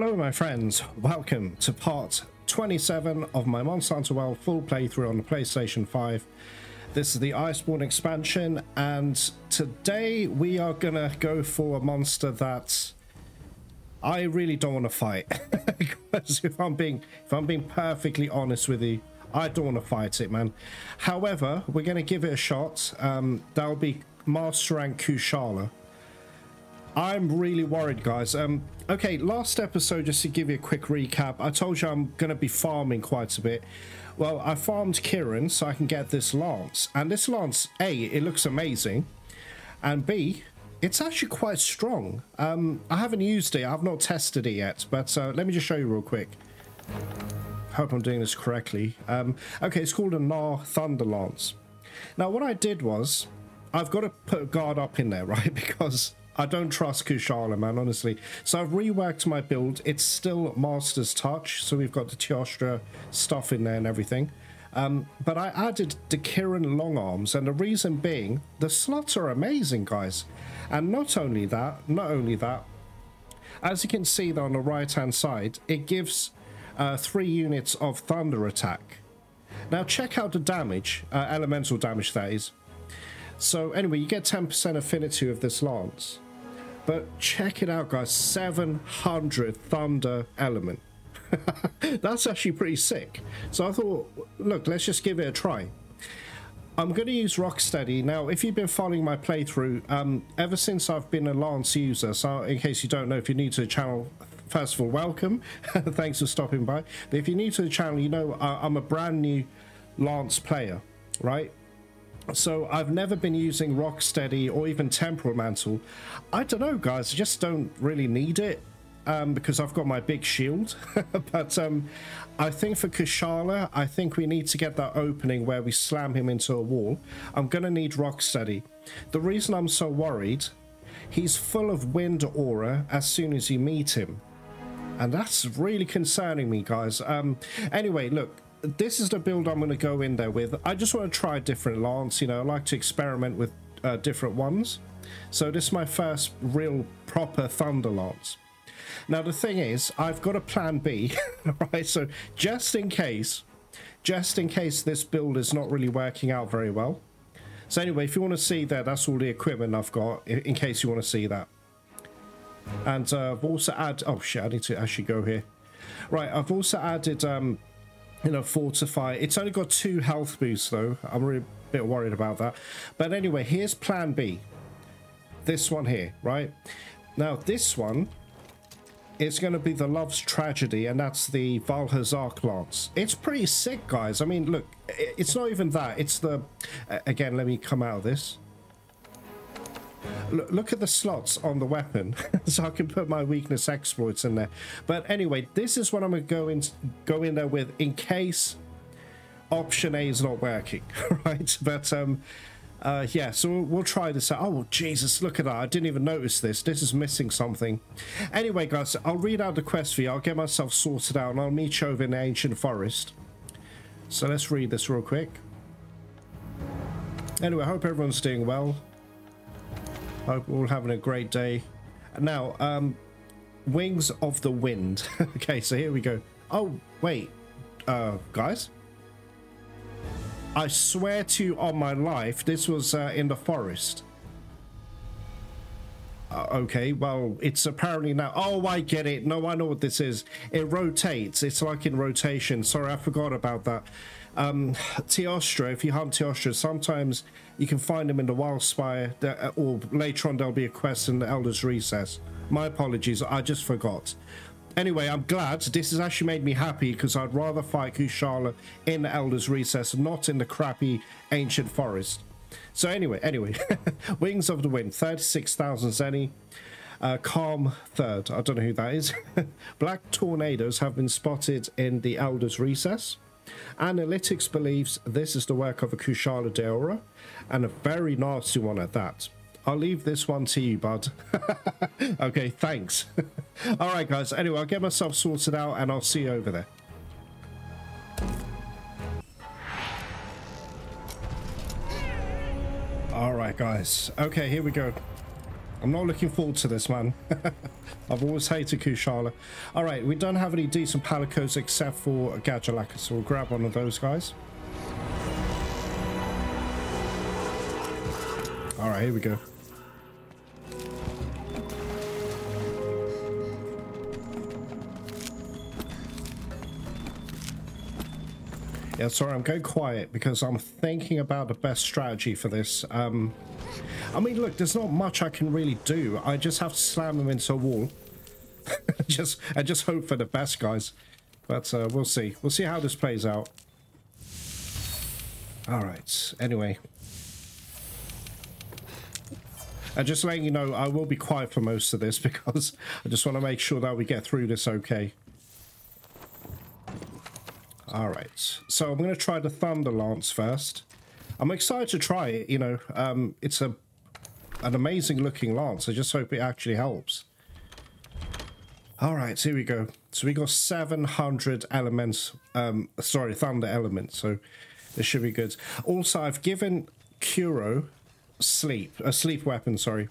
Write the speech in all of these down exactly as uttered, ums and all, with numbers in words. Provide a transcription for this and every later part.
Hello my friends, welcome to part twenty-seven of my Monster Hunter World full playthrough on the PlayStation five. This is the Iceborne expansion, and today we are gonna go for a monster that I really don't want to fight. Because if I'm being if I'm being perfectly honest with you, I don't want to fight it, man. However, we're gonna give it a shot. Um, that'll be Master Rank Kushala. I'm really worried, guys. Um, okay, last episode, just to give you a quick recap, I told you I'm going to be farming quite a bit. Well, I farmed Kirin so I can get this lance. And this lance, A, it looks amazing. And B, it's actually quite strong. Um, I haven't used it. I've not tested it yet. But uh, let me just show you real quick. Hope I'm doing this correctly. Um, okay, it's called a Gnar Thunder Lance. Now, what I did was, I've got to put a guard up in there, right? Because I don't trust Kushala, man, honestly. So I've reworked my build. It's still Master's Touch, so we've got the Teostra stuff in there and everything. Um, but I added the Kirin long arms, and the reason being, the slots are amazing, guys. And not only that, not only that, as you can see there on the right-hand side, it gives uh, three units of thunder attack. Now check out the damage, uh, elemental damage that is. So anyway, you get ten percent affinity with this lance. But check it out, guys, seven hundred thunder element. That's actually pretty sick. So I thought, look, let's just give it a try. I'm going to use Rocksteady. Now, if you've been following my playthrough, um, ever since I've been a lance user, so in case you don't know, if you're new to the channel, first of all, welcome. Thanks for stopping by. But if you're new to the channel, you know I'm a brand new lance player, right? So I've never been using Rocksteady or even Temporal Mantle. I don't know, guys. I just don't really need it um, because I've got my big shield. But um, I think for Kushala, I think we need to get that opening where we slam him into a wall. I'm going to need Rocksteady. The reason I'm so worried, he's full of wind aura as soon as you meet him. And that's really concerning me, guys. Um, anyway, look. This is the build I'm going to go in there with. I just want to try a different lance, you know. I like to experiment with uh, different ones. So this is my first real proper thunder lance. Now the thing is, I've got a plan B, right? So just in case, just in case this build is not really working out very well. So anyway, if you want to see that, that's all the equipment I've got, in case you want to see that. And uh, I've also added, oh shit, I need to actually go here. Right, I've also added, um, you know, fortify. It's only got two health boosts though. I'm really a bit worried about that. But anyway, here's plan B. This one here, right? Now this one is going to be the Love's Tragedy, and that's the Valhazar Lance. It's pretty sick, guys. I mean, look, it's not even that. It's the, again, let me come out of this. Look at the slots on the weapon. So I can put my weakness exploits in there. But anyway, this is what I'm going to go in, go in there with in case option A is not working, right? But um, uh, yeah, so we'll, we'll try this out. Oh, Jesus, look at that. I didn't even notice this. This is missing something. Anyway, guys, I'll read out the quest for you. I'll get myself sorted out, and I'll meet you over in the Ancient Forest. So let's read this real quick. Anyway, I hope everyone's doing well. Hope we're all having a great day. Now, um, Wings of the Wind. Okay, so here we go. Oh, wait, uh, guys. I swear to you on my life, this was uh, in the forest. Uh, okay, well, it's apparently now. Oh, I get it. No, I know what this is. It rotates. It's like in rotation. Sorry, I forgot about that. Um, Teostra, if you hunt Teostra, sometimes you can find them in the Wild Spire, or later on there'll be a quest in the Elder's Recess. My apologies, I just forgot. Anyway, I'm glad. This has actually made me happy, because I'd rather fight Kushala in the Elder's Recess, not in the crappy Ancient Forest. So anyway, anyway, Wings of the Wind, thirty-six thousand Zenny. Uh, Calm Third, I don't know who that is. Black tornadoes have been spotted in the Elder's Recess. Analytics believes this is the work of a Kushala Deora, and a very nasty one at that. I'll leave this one to you, bud. Okay, thanks. Alright, guys, anyway, I'll get myself sorted out, and I'll see you over there. Alright, guys. Okay, here we go. I'm not looking forward to this, man. I've always hated Kushala. All right, we don't have any decent Palicos except for Gajalaka, so we'll grab one of those guys. All right, here we go. Yeah, sorry, I'm going quiet because I'm thinking about the best strategy for this. Um, I mean, look, there's not much I can really do. I just have to slam them into a wall. just, I just hope for the best, guys. But uh, we'll see. We'll see how this plays out. All right. Anyway. And just letting you know, I will be quiet for most of this because I just want to make sure that we get through this okay. All right, so I'm going to try the Thunder Lance first. I'm excited to try it, you know. Um, it's a an amazing-looking lance. I just hope it actually helps. All right, here we go. So we got seven hundred elements, um, sorry, Thunder elements, so this should be good. Also, I've given Kuro sleep, a sleep weapon, sorry.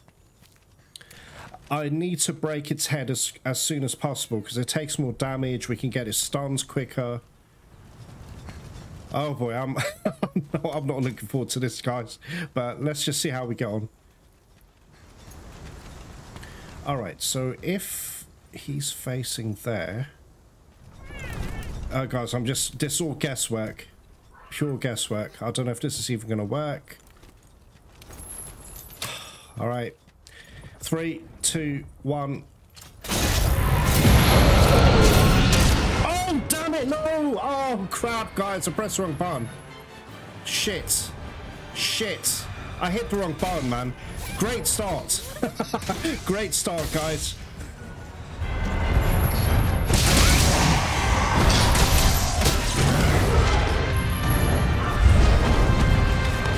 I need to break its head as, as soon as possible because it takes more damage. We can get its stuns quicker. Oh boy, I'm, no, I'm not looking forward to this, guys. But let's just see how we get on. Alright, so if he's facing there... Oh, guys, I'm just... This is all guesswork. Pure guesswork. I don't know if this is even going to work. Alright. Three, two, one... No! Oh, crap, guys. I pressed the wrong button. Shit. Shit. I hit the wrong button, man. Great start. Great start, guys.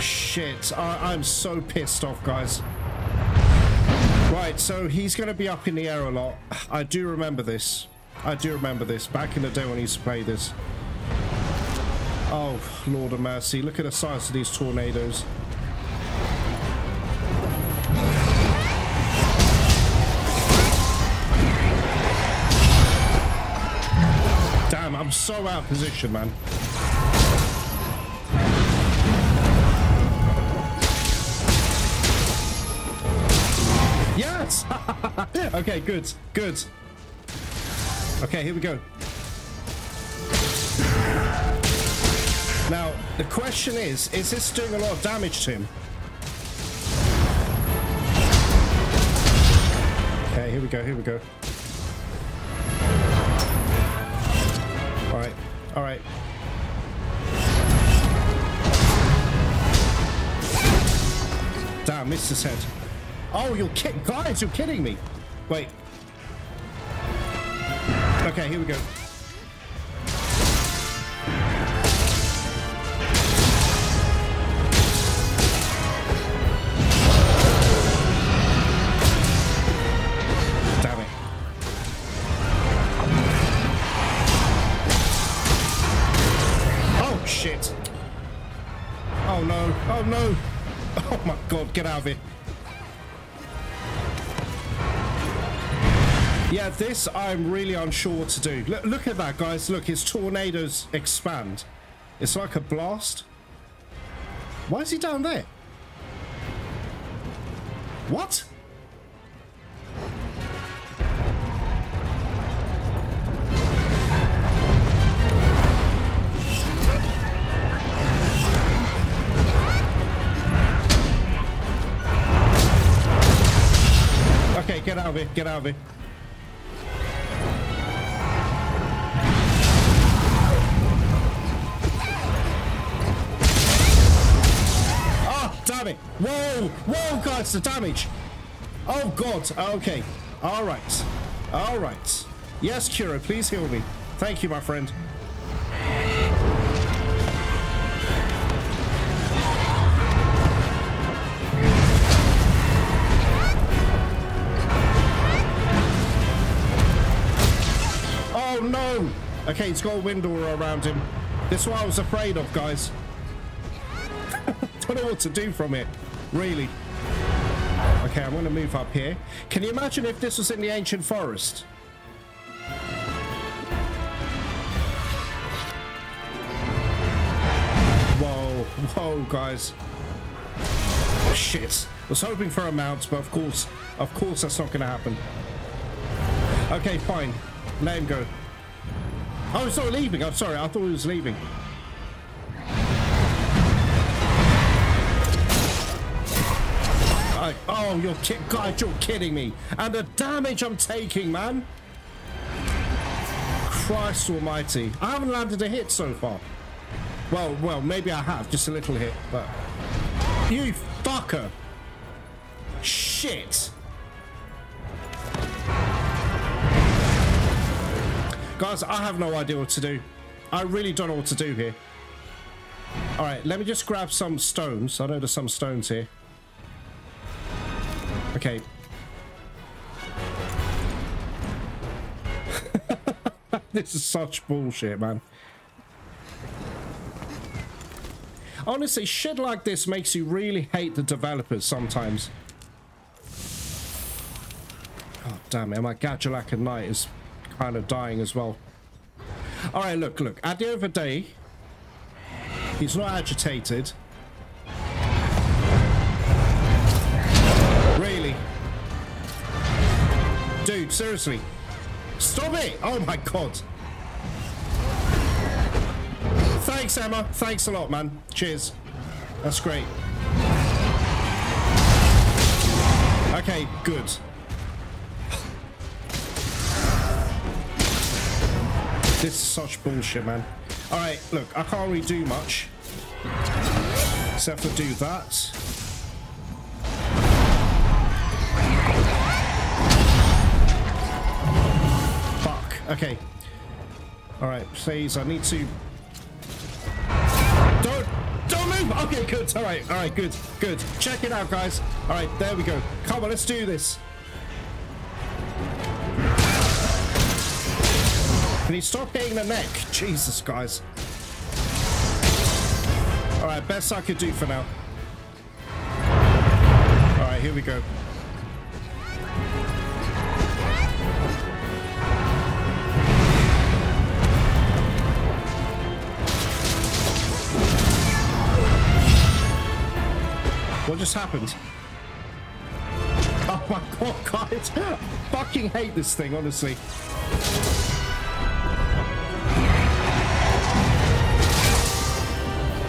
Shit. I I'm so pissed off, guys. Right, so he's going to be up in the air a lot. I do remember this. I do remember this, back in the day when I used to play this. Oh, Lord of mercy, look at the size of these tornadoes. Damn, I'm so out of position, man. Yes! Okay, good, good. Okay, here we go. Now, the question is, is this doing a lot of damage to him? Okay, here we go, here we go. Alright, alright. Damn, missed his head. Oh, you're kidding. Guys, you're kidding me. Wait. Okay, here we go. Damn it. Oh, shit. Oh, no. Oh, no. Oh, my God. Get out of here. Yeah, this I'm really unsure what to do. Look, look at that, guys. Look, his tornadoes expand. It's like a blast. Why is he down there? What? Okay, get out of here. Get out of here. Whoa! Whoa, guys, the damage! Oh, God. Okay. All right. All right. Yes, Kuro, please heal me. Thank you, my friend. Oh, no! Okay, he's got a wind aura around him. This is what I was afraid of, guys. Don't know what to do from it, really. Okay, I'm going to move up here. Can you imagine if this was in the ancient forest? Whoa, whoa, guys. Shit. I was hoping for a mount, but of course, of course that's not going to happen. Okay, fine. Let him go. Oh, he's not leaving. I'm sorry. I thought he was leaving. I, oh, you're kidding. God, you're kidding me. And the damage I'm taking, man. Christ almighty. I haven't landed a hit so far. Well, well, maybe I have. Just a little hit, but... You fucker. Shit. Guys, I have no idea what to do. I really don't know what to do here. All right, let me just grab some stones. I know there's some stones here. Okay. This is such bullshit, man. Honestly, shit like this makes you really hate the developers sometimes. Oh, damn it. My Gajalaka Knight is... kind of dying as well. All right, look, look. At the end of the day, he's not agitated. Really? Dude, seriously. Stop it! Oh, my God. Thanks, Emma. Thanks a lot, man. Cheers. That's great. Okay, good. This is such bullshit, man. All right, look, I can't really do much. Except for do that. Fuck. Okay. All right, please, I need to... Don't, don't move! Okay, good. All right, all right, good, good. Check it out, guys. All right, there we go. Come on, let's do this. Can you stop hitting the neck? Jesus, guys. All right, best I could do for now. All right, here we go. What just happened? Oh my God, guys. Fucking hate this thing, honestly.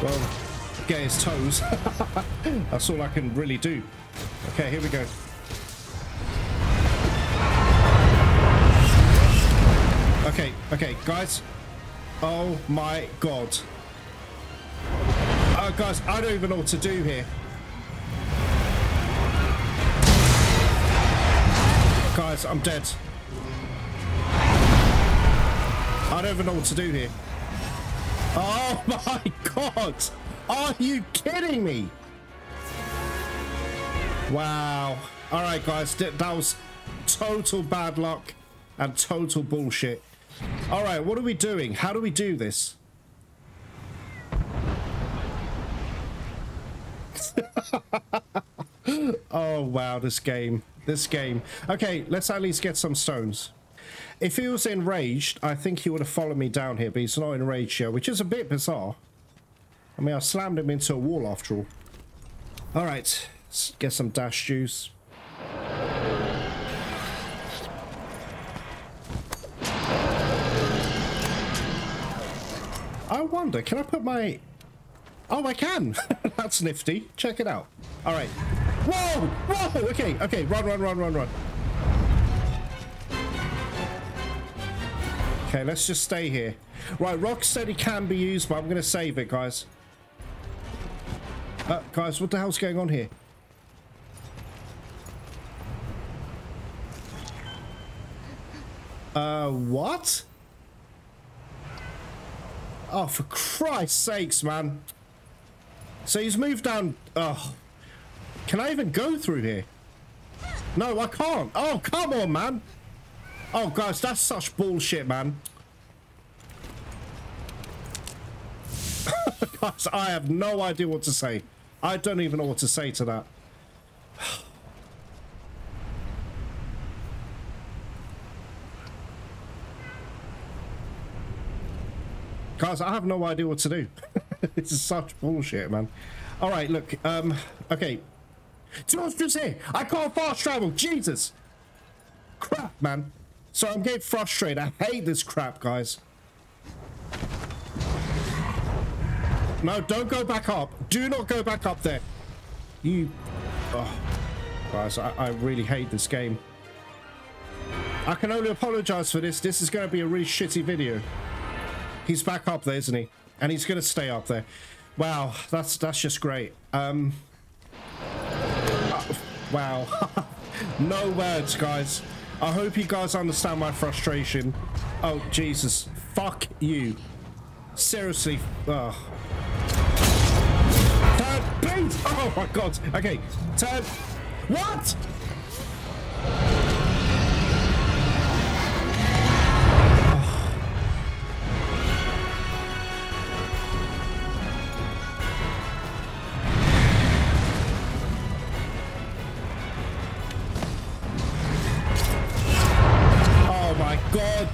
Well, get his toes. That's all I can really do. Okay, here we go. Okay, okay, guys. Oh my God. Oh, guys, I don't even know what to do here. Guys, I'm dead. I don't even know what to do here. Oh my God! Are you kidding me? Wow. All right, guys, that was total bad luck and total bullshit. All right, what are we doing? How do we do this? Oh wow, this game, this game. Okay, let's at least get some stones. If he was enraged, I think he would have followed me down here, but he's not enraged here, which is a bit bizarre. I mean, I slammed him into a wall after all. All right, let's get some dash juice. I wonder, can I put my... Oh, I can. That's nifty. Check it out. All right. Whoa! Whoa! Okay, okay. Run, run, run, run, run. Okay, let's just stay here. Right, Rocksteady can be used, but I'm going to save it, guys. Uh, guys, what the hell's going on here? Uh, what? Oh, for Christ's sakes, man. So he's moved down... Oh. Can I even go through here? No, I can't. Oh, come on, man. Oh, guys, that's such bullshit, man. Guys, I have no idea what to say. I don't even know what to say to that. Guys, I have no idea what to do. This is such bullshit, man. All right, look. Um, okay. Teostra's here. I can't fast travel. Jesus. Crap, man. So I'm getting frustrated. I hate this crap, guys. No, don't go back up. Do not go back up there. You... Oh, guys, I, I really hate this game. I can only apologize for this. This is going to be a really shitty video. He's back up there, isn't he? And he's going to stay up there. Wow, that's that's just great. Um, oh, wow. No words, guys. I hope you guys understand my frustration. Oh, Jesus. Fuck you. Seriously. Ugh. Turn, please. Oh, my God. Okay. Turn. What?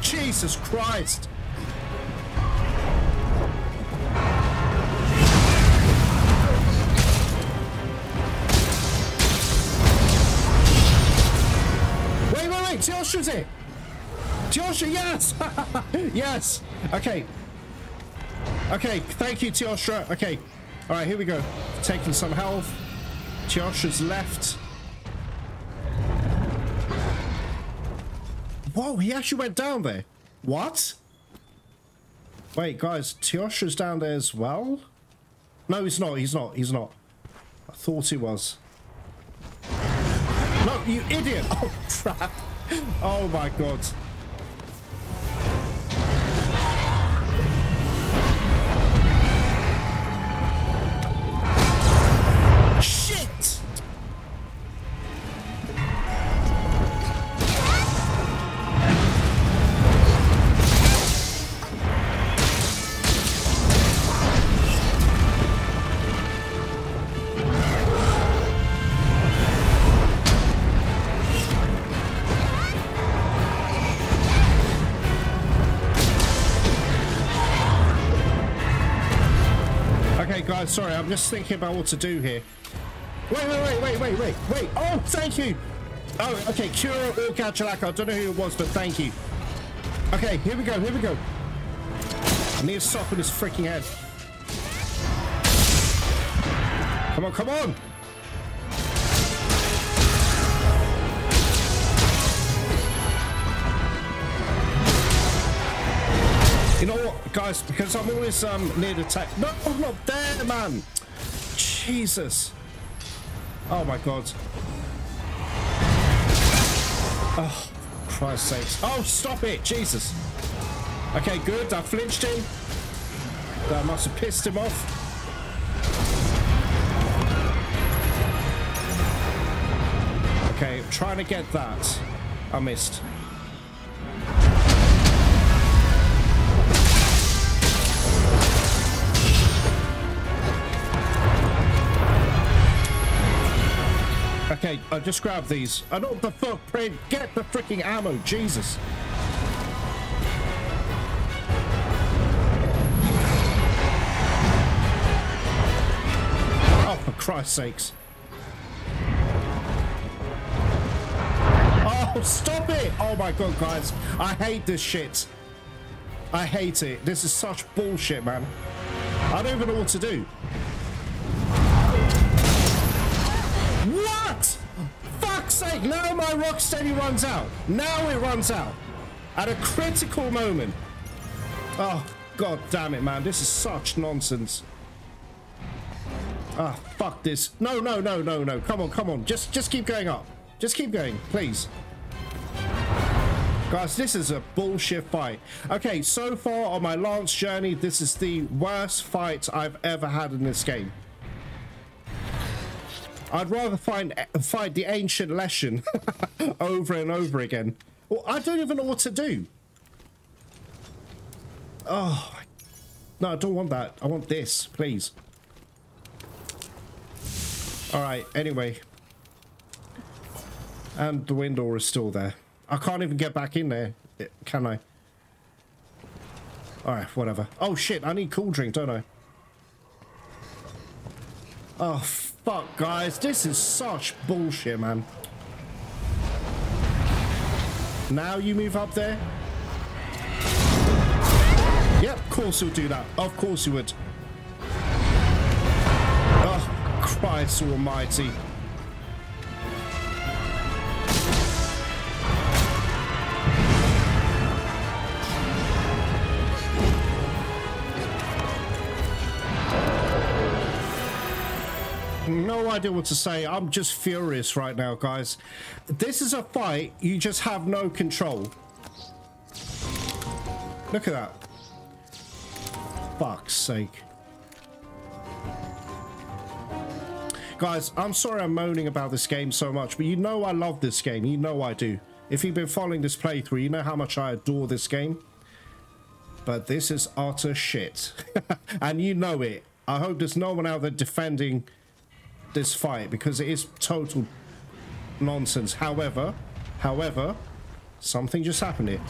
Jesus Christ! Wait, wait, wait! Teostra's here! Teostra, yes! Yes! Okay. Okay, thank you, Teostra. Okay. Alright, here we go. Taking some health. Teostra's left. Whoa, he actually went down there. What? Wait, guys, Teostra's down there as well? No, he's not. He's not. He's not. I thought he was. No, you idiot. Oh, crap. Oh, my God. Sorry, I'm just thinking about what to do here. Wait, wait, wait, wait, wait, wait, wait. Oh, thank you. Oh, okay, Kura or Gajalaka. I don't know who it was, but thank you. Okay, here we go, here we go. I need to stop with his freaking head. Come on, come on. You know what, guys, because I'm always um, near the tech. No, I'm not there, man. Jesus. Oh, my God. Oh, Christ's sakes. Oh, stop it. Jesus. Okay, good. I flinched him. That must have pissed him off. Okay, I'm trying to get that. I missed. Okay, I just grabbed these. I don't the footprint. Get the freaking ammo, Jesus! Oh, for Christ's sakes! Oh, stop it! Oh my God, guys, I hate this shit. I hate it. This is such bullshit, man. I don't even know what to do. What? Fuck's sake, now my Rocksteady runs out. Now it runs out. At a critical moment. Oh, God damn it, man. This is such nonsense. Ah, oh, fuck this. No, no, no, no, no. Come on, come on. Just, just keep going up. Just keep going, please. Guys, this is a bullshit fight. Okay, so far on my Lance journey, this is the worst fight I've ever had in this game. I'd rather find fight the ancient lesson over and over again. Well, I don't even know what to do. Oh no, I don't want that. I want this, please. All right. Anyway, and the window is still there. I can't even get back in there, can I? Alright, whatever. Oh shit, I need cool drink, don't I? Oh fuck, guys, this is such bullshit, man. Now you move up there. Yep, of course you'll do that. Of course you would. Oh, Christ almighty. No idea what to say. I'm just furious right now, guys. This is a fight you just have no control. Look at that. Fuck's sake. Guys, I'm sorry I'm moaning about this game so much, but you know I love this game. You know I do. If you've been following this playthrough, you know how much I adore this game. But this is utter shit. And you know it. I hope there's no one out there defending this fight, because it is total nonsense. However, however, something just happened here.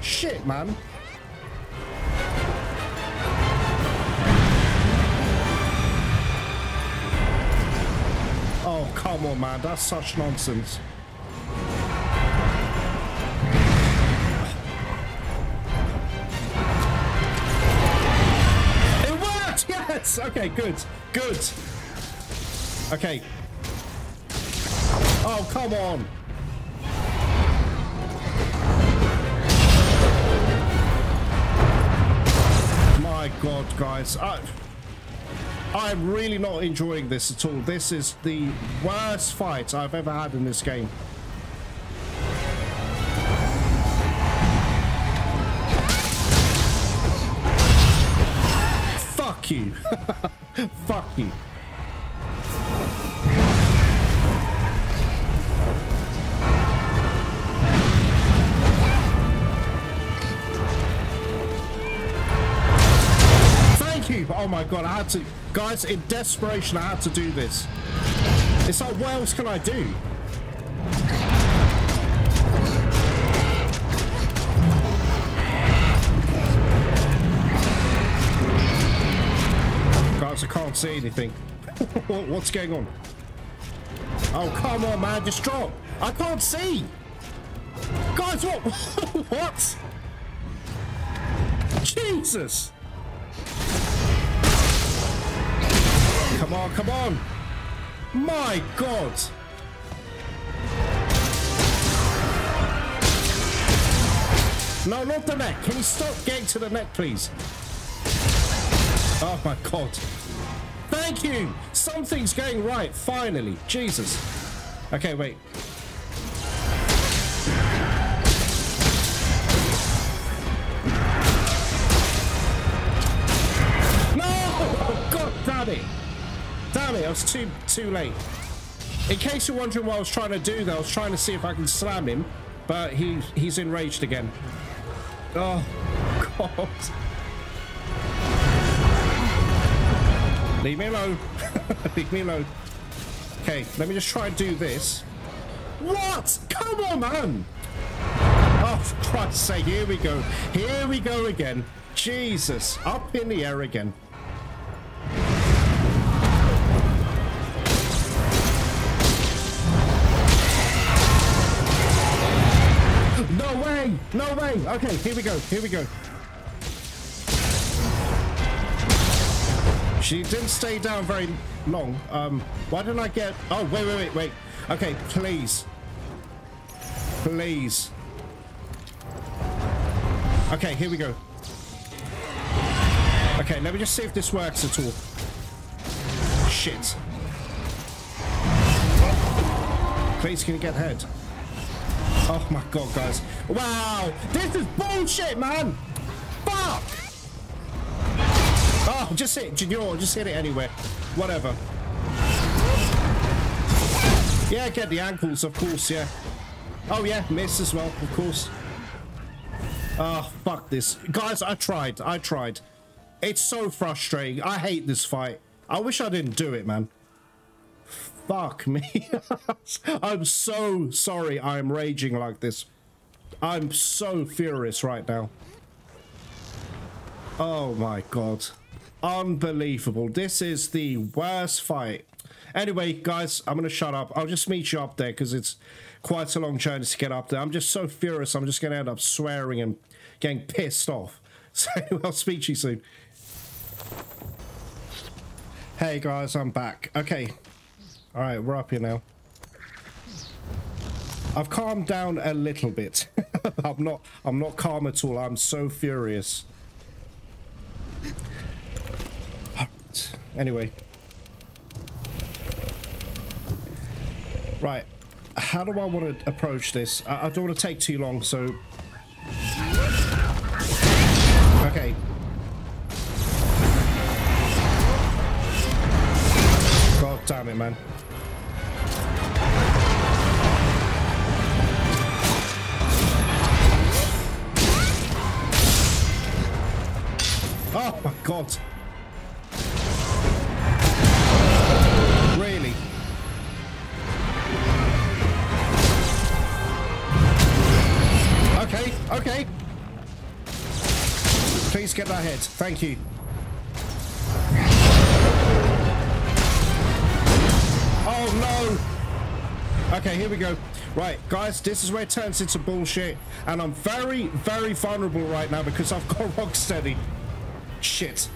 Shit, man. Oh, come on, man. That's such nonsense. It worked! Yes! Okay, good. Good. Okay. Oh, come on. God, guys, I, I'm really not enjoying this at all. This is the worst fight I've ever had in this game. Fuck you. Fuck you. Oh my god, I had to, guys, in desperation I had to do this. It's like, what else can I do? Guys, I can't see anything. What's going on? Oh, come on, man, just drop. I can't see. Guys, what? What? Jesus. Come on, come on. My God. No, not the neck. Can you stop getting to the neck, please? Oh, my God. Thank you. Something's going right, finally. Jesus. Okay, wait. No! God damn it. Damn it, I was too too late. In case you're wondering what I was trying to do, though, I was trying to see if I can slam him, but he he's enraged again. Oh God. Leave me alone. Leave me alone. Okay, let me just try and do this. What? Come on, man! Oh, for Christ's sake, here we go. Here we go again. Jesus. Up in the air again. No way! Okay, here we go, here we go. She didn't stay down very long. Um, why didn't I get... Oh, wait, wait, wait, wait. Okay, please. Please. Okay, here we go. Okay, let me just see if this works at all. Shit. Please, can you get ahead? Oh my god, guys. Wow! This is bullshit, man! Fuck! Oh, just hit, you know, just hit it anywhere. Whatever. Yeah, get the ankles, of course, yeah. Oh yeah, missed as well, of course. Oh, fuck this. Guys, I tried. I tried. It's so frustrating. I hate this fight. I wish I didn't do it, man. Fuck me. I'm so sorry I'm raging like this. I'm so furious right now. Oh my god. Unbelievable. This is the worst fight. Anyway, guys, I'm gonna shut up. I'll just meet you up there because it's quite a long journey to get up there. I'm just so furious. I'm just gonna end up swearing and getting pissed off. So I'll speak to you soon. Hey guys, I'm back. Okay. Alright, we're up here now. I've calmed down a little bit. I'm not I'm not calm at all. I'm so furious. Anyway. Right. How do I want to approach this? I, I don't want to take too long, so... Okay. God damn it, man. Oh my god. Really? Okay, okay. Please get that head. Thank you. Oh no. Okay, here we go. Right, guys, this is where it turns into bullshit. And I'm very, very vulnerable right now because I've got Rocksteady. Shit.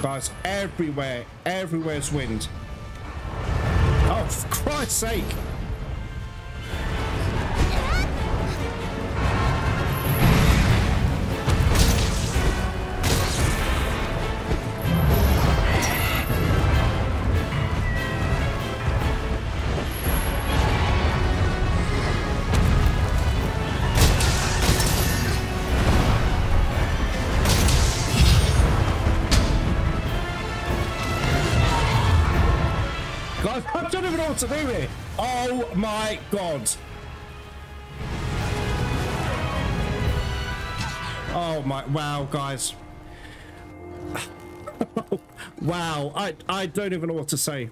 Guys, everywhere, everywhere's wind. Oh, for Christ's sake. To do it. Oh my god. Oh my, wow guys. Wow, I I don't even know what to say.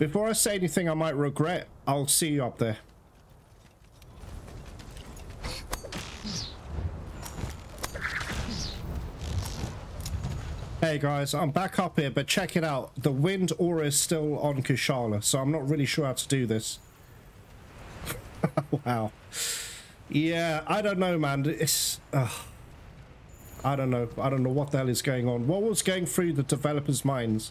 Before I say anything I might regret, I'll see you up there. Hey guys, I'm back up here, but check it out. The wind aura is still on Kushala, so I'm not really sure how to do this. Wow. Yeah, I don't know, man. It's... Uh, I don't know. I don't know what the hell is going on. What was going through the developers' minds?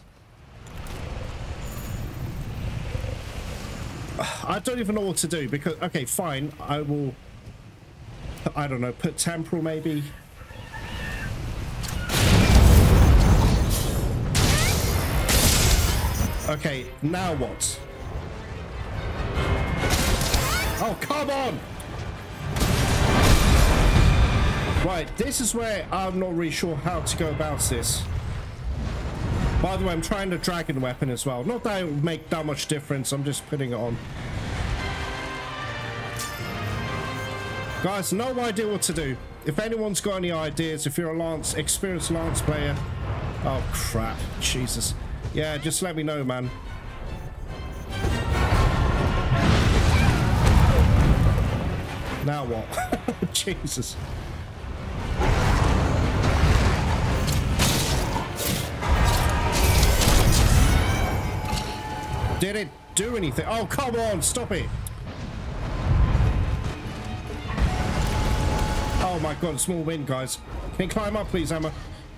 I don't even know what to do, because... Okay, fine. I will... I don't know. Put temporal, maybe? Okay, now what? Oh, come on! Right, this is where I'm not really sure how to go about this. By the way, I'm trying the dragon weapon as well. Not that it would make that much difference, I'm just putting it on. Guys, no idea what to do. If anyone's got any ideas, if you're a Lance, experienced Lance player... Oh, crap. Jesus. Yeah, just let me know, man. Now what? Jesus. Did it do anything? Oh, come on, stop it. Oh my god, small wind, guys. Can you climb up, please, Emma?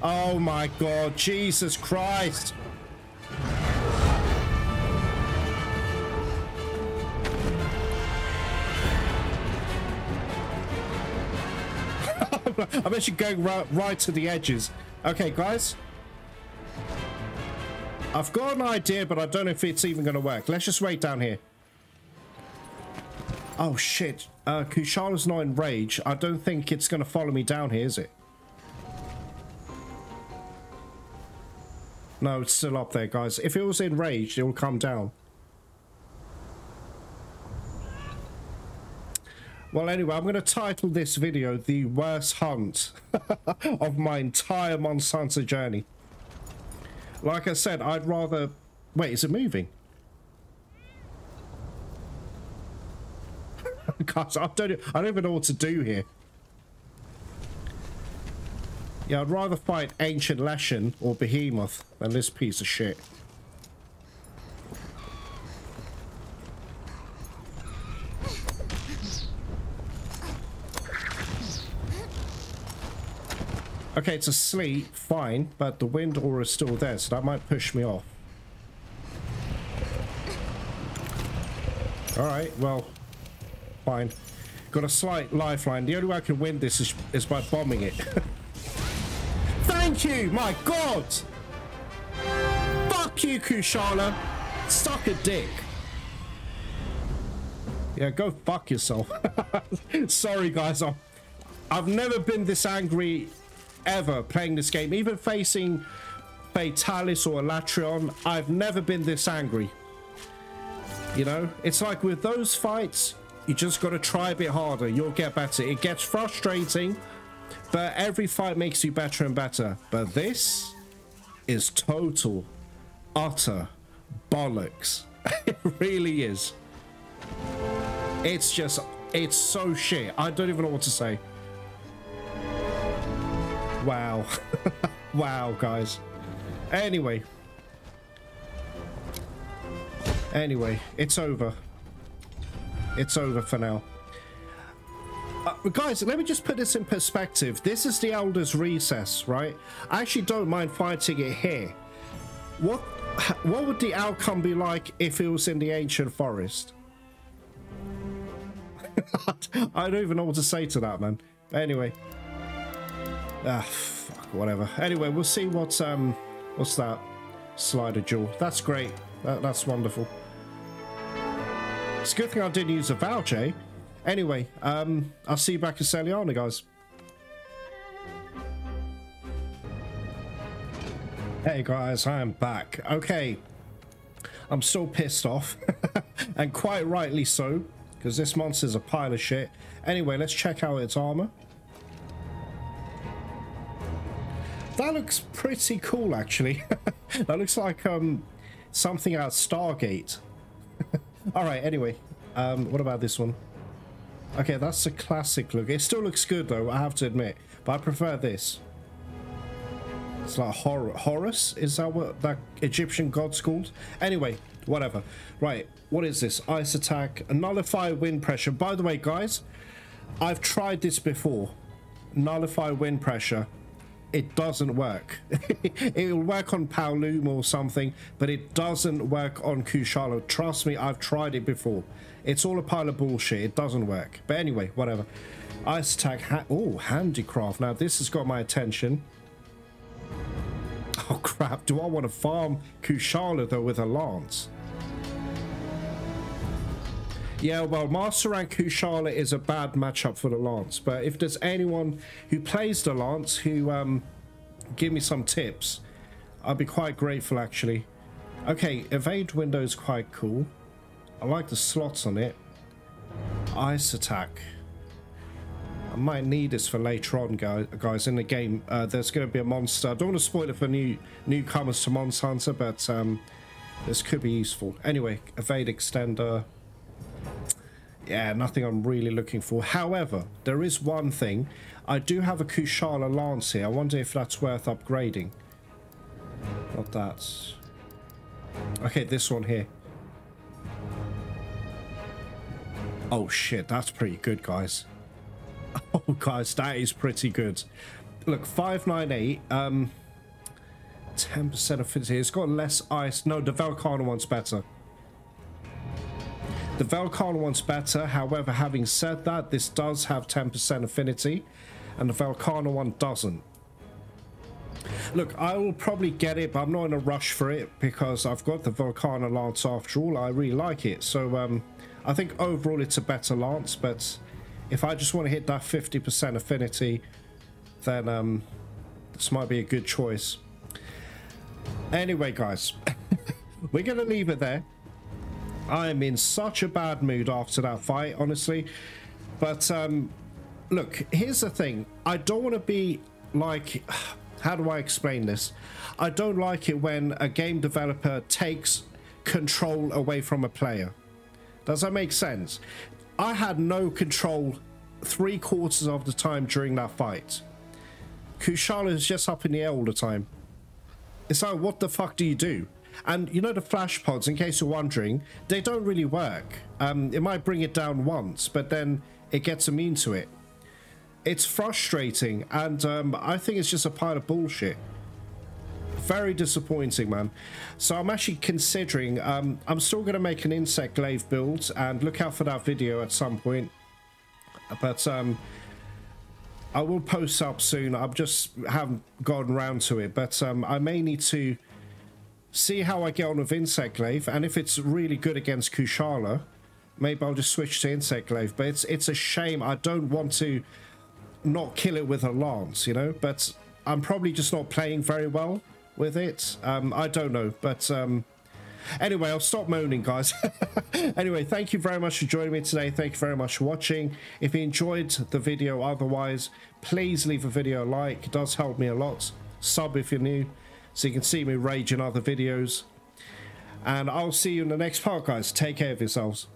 Oh my god, Jesus Christ. I'm actually going right, right to the edges. Okay, guys. I've got an idea, but I don't know if it's even going to work. Let's just wait down here. Oh, shit. Uh, Kushala's not in rage. I don't think it's going to follow me down here, is it? No, it's still up there, guys. If it was enraged, it will come down. Well, anyway, I'm going to title this video The Worst Hunt of my entire Monster Hunter journey. Like I said, I'd rather... Wait, is it moving? Guys, I don't, I don't even know what to do here. Yeah, I'd rather fight Ancient Legiana or Behemoth than this piece of shit. Okay, it's asleep, fine, but the wind aura is still there, so that might push me off. Alright, well, fine. Got a slight lifeline. The only way I can win this is, is by bombing it. Thank you, my God! Fuck you, Kushala! Suck a dick! Yeah, go fuck yourself. Sorry, guys, I'm, I've never been this angry ever playing this game. Even facing Fatalis or Alatrion, I've never been this angry. You know, it's like with those fights, you just got to try a bit harder. You'll get better. It gets frustrating, but every fight makes you better and better. But this is total, utter bollocks. It really is. It's just, it's so shit. I don't even know what to say. Wow. Wow, guys. Anyway. Anyway, it's over. It's over for now. Uh, guys, let me just put this in perspective. This is the Elder's Recess, right? I actually don't mind fighting it here. What what would the outcome be like if it was in the Ancient Forest? I don't even know what to say to that, man. Anyway. Ah, fuck, whatever. Anyway, we'll see what's, um, what's that? Slider jewel. That's great. That, that's wonderful. It's a good thing I didn't use a voucher, eh? Anyway, um, I'll see you back at Seliana, guys. Hey, guys, I am back. Okay. I'm still pissed off. And quite rightly so, because this monster's a pile of shit. Anyway, let's check out its armor. That looks pretty cool, actually. That looks like um, something out of Stargate. All right, anyway. Um, what about this one? Okay, that's a classic look. It still looks good, though, I have to admit. But I prefer this. It's like Hor Horus? Is that what that Egyptian god's called? Anyway, whatever. Right, what is this? Ice attack. Nullify wind pressure. By the way, guys, I've tried this before. Nullify wind pressure. It doesn't work. It'll work on Paolum or something, but it doesn't work on Kushala. Trust me, I've tried it before. It's all a pile of bullshit. It doesn't work. But anyway, whatever. Ice attack. Ha oh, handicraft. Now, this has got my attention. Oh, crap. Do I want to farm Kushala, though, with a lance? Yeah, well, Master Rank Kushala is a bad matchup for the Lance, but if there's anyone who plays the Lance who um, give me some tips, I'd be quite grateful, actually. Okay, evade window is quite cool. I like the slots on it. Ice attack. I might need this for later on, guys, in the game. Uh, there's going to be a monster. I don't want to spoil it for new newcomers to Monster Hunter, but um, this could be useful. Anyway, evade extender. Yeah, nothing I'm really looking for. However, there is one thing. I do have a Kushala Lance here. I wonder if that's worth upgrading. Not that. Okay, this one here. Oh, shit. That's pretty good, guys. Oh, guys, that is pretty good. Look, five ninety-eight. Um, ten percent affinity. It's got less ice. No, the Velkhana one's better. The Velkhana one's better, however, having said that, this does have ten percent affinity, and the Velkhana one doesn't. Look, I will probably get it, but I'm not in a rush for it because I've got the Velkhana Lance after all. I really like it. So um, I think overall it's a better Lance, but if I just want to hit that fifty percent affinity, then um, this might be a good choice. Anyway, guys, we're going to leave it there. I am in such a bad mood after that fight, honestly. But um, look, here's the thing. I don't want to be like... How do I explain this? I don't like it when a game developer takes control away from a player. Does that make sense? I had no control three quarters of the time during that fight. Kushala is just up in the air all the time. It's like, what the fuck do you do? And you know the flash pods, in case you're wondering, they don't really work. Um, it might bring it down once, but then it gets immune to it. It's frustrating, and um, I think it's just a pile of bullshit. Very disappointing, man. So I'm actually considering, um, I'm still going to make an Insect Glaive build, and look out for that video at some point. But um, I will post up soon. I just haven't gotten around to it, but um, I may need to see how I get on with Insect Glaive, and if it's really good against Kushala, maybe I'll just switch to Insect Glaive. But it's it's a shame. I don't want to not kill it with a lance, you know, but I'm probably just not playing very well with it. Um, I don't know, but um, anyway, I'll stop moaning, guys. Anyway, thank you very much for joining me today. Thank you very much for watching. If you enjoyed the video otherwise, please leave a video a like. It does help me a lot. Sub if you're new, so you can see me rage in other videos. And I'll see you in the next part, guys. Take care of yourselves.